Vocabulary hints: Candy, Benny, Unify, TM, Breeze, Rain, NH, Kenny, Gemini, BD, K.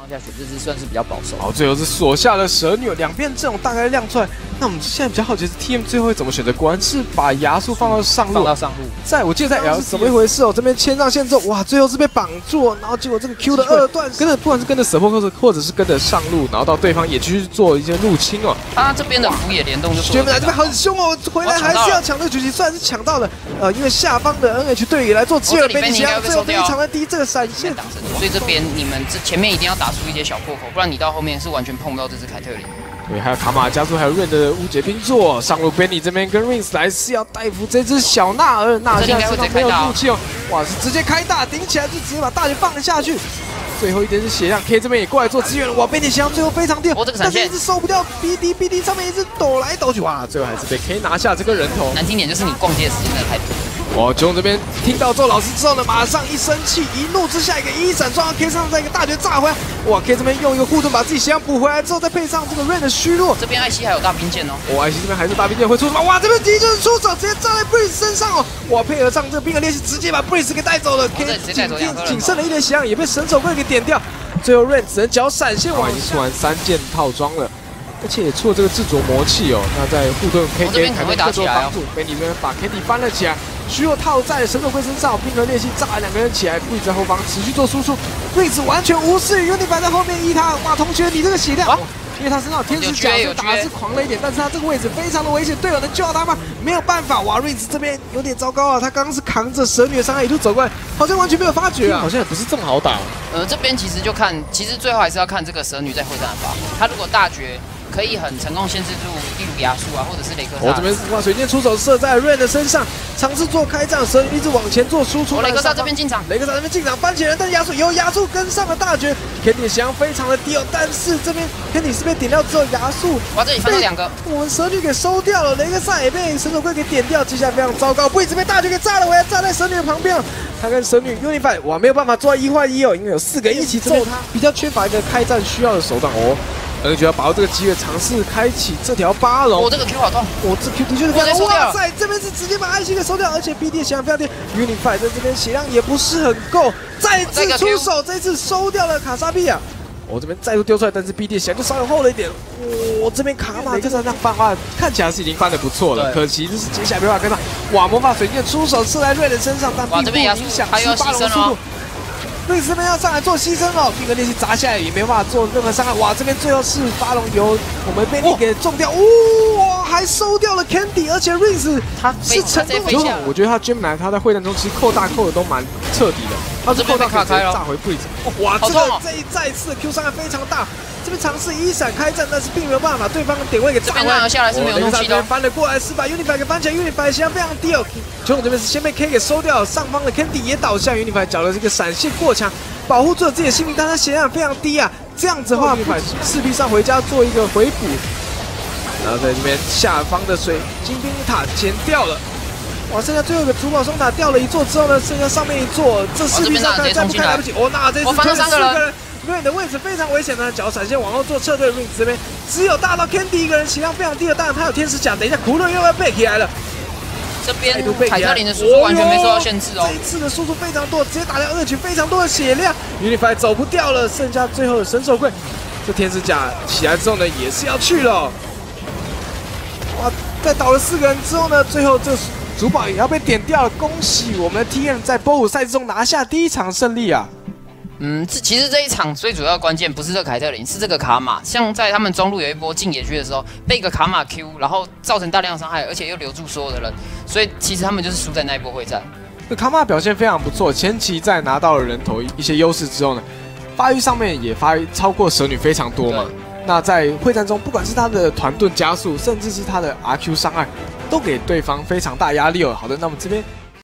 框架选这支算是比较保守。好，最后是锁下了蛇女，两边阵容大概亮出来。那我们现在比较好奇是 TM 最后会怎么选择？果然是把牙术放到上路，在我记得在 L 怎么一回事哦？这边牵上线之后，哇，最后是被绑住，然后结果这个 Q 的二段跟着，不管是跟着 support 或者是跟着上路，然后到对方也去做一些入侵哦。他这边的辅野联动就原本来这边很凶哦，回来还是要抢这个局势，虽然是抢到了，因为下方的 NH 队也来做支援，被你抢，最后非常的低，这个闪现挡成，所以这边你们这前面一定要打。 出一些小破口，不然你到后面是完全碰不到这只凯特琳。对，还有卡玛加速，还有 Rain 的乌杰兵座上路 ，Benny 这边跟 Rain 来是要带服这只小纳尔，纳尔现在身上没有怒气哦，哇，是直接开大顶起来，就直接把大姐放下去。 最后一点是血量 ，K 这边也过来做支援了。哇，贝蒂香最后非常掉，但是一直收不掉 BD 上面一直抖来抖去，哇，最后还是被 K 拿下这个人头。难听点就是你逛街的时间太多。哇，九龙这边听到周老师之后呢，马上一生气，一怒之下一个一闪撞到 K 上，再一个大绝炸回来。哇 ，K 这边用一个护盾把自己血量补回来之后，再配上这个 Rain 的虚弱，这边艾希还有大兵剑哦。哇，艾希这边还是大兵剑会出手，哇，这边敌就是出手，直接站在 Breeze 身上哦。哇，配合上这个冰河练习，直接把 Breeze 给带走了。K 仅剩的一点血量也被神手棍给。 点掉，最后 Rain 只能脚闪现往下。已经出完3件套装了，而且也出了这个制作魔器哦。那在护盾 K 给凯文更多帮助，被你们把 K 底翻了起来。虚弱套在神手龟身上，冰河练习炸两个人起来。Breeze 在后方持续做输出 ，Breeze 完全无视 Unify 在后面一塔。哇，同学你这个血量，因为他身上天使甲所以打的是狂了一点，但是他这个位置非常的危险，队友能救到他吗？没有办法。哇 ，Breeze 这边有点糟糕啊，他刚刚是扛着蛇女的伤害一路走过来，好像完全没有发觉啊，好像也不是这么好打。 这边其实就看，其实最后还是要看这个蛇女在会战的发挥。她如果大绝可以很成功限制住例如亚树啊，或者是雷克萨斯。我这边哇，水箭出手射在 Rain 的身上，尝试做开战，蛇女一直往前做输出。雷克萨这边进场，雷克萨这边进场搬起人，但亚树以后亚树跟上了大绝 ，Kenny 血量非常的低哦，但是这边 Kenny 是被点掉之后，亚树哇这里翻了2个，我们蛇女给收掉了，雷克萨也被神手龟给点掉，接下来非常糟糕，不一直被大绝给炸了，我要站在蛇女的旁边。 他跟神女 Unify 哇没有办法做到1换1哦，因为有4个一起揍他，比较缺乏一个开战需要的手段哦。而且要把握这个机会，尝试开启这条八龙。我这个 Q 好痛，我这 Q 的确是非常痛。哇塞，这边是直接把艾希给收掉，而且 BD 血量非常低 ，Unify 在这边血量也不是很够，再次出手，这次收掉了卡莎比亚。 我、这边再度丢出来，但是 BD 显然就稍微厚了一点。我这边卡玛跟上那翻花，看起来是已经翻得不错了，可惜就是接下来没办法跟上。哇，魔法水箭出手射在瑞的身上，但并不影响8龙速度。瑞这边要上来做牺牲哦，冰河练习砸下来也没办法做任何伤害。哇，这边最后是8龙由我们被你给中掉，哇，还收掉了 Candy， 而且瑞他是成功的。我觉得他Gemini来他在会战中其实扣大扣的都蛮彻底的。 他是后到卡开了，炸回柜子。哇，这个再次 Q 伤害非常大。这边尝试一闪开战，但是并没有办法，对方的点位给炸回来。下来是没有东西的。翻了过来是把 Unify 给翻起来 ，Unify 血量非常低哦。球统这边是先被 K 给收掉，上方的 Candy 也倒下 ，Unify 缴了这个闪现过墙，保护住了自己的性命，但他血量非常低啊。这样子的话，势必上回家做一个回补。然后在这边下方的水晶冰塔减掉了。 哇！剩下最后一个珠宝双塔掉了一座之后呢，剩下上面一座，这势必上看再不开来不及。哦，那这次推了4个人 ，Rain 的位置非常危险呢，脚闪现往后做撤退 ，Rain 这边只有大到 Candy 一个人，血量非常低的，当然他有天使甲，等一下苦乐又要背起来了。这边凯特琳的输出完全没受到限制哦，这一次的输出非常多，直接打掉2群非常多的血量 ，Unify 走不掉了，剩下最后的神手棍，这天使甲起来之后呢，也是要去了、哦。哇！在倒了4个人之后呢，最后这。 主宝也要被点掉了，恭喜我们的 TM 在波舞赛之中拿下第1场胜利啊！其实这一场最主要的关键不是这个凯特琳，是这个卡玛。像在他们中路有一波进野区的时候，被一个卡玛 Q， 然后造成大量伤害，而且又留住所有的人，所以其实他们就是输在那一波会战。卡玛表现非常不错，前期在拿到了人头一些优势之后呢，发育上面也发育超过蛇女非常多嘛。那在会战中，不管是他的团盾加速，甚至是他的 RQ 伤害。 都给对方非常大压力哦。好的，那么这边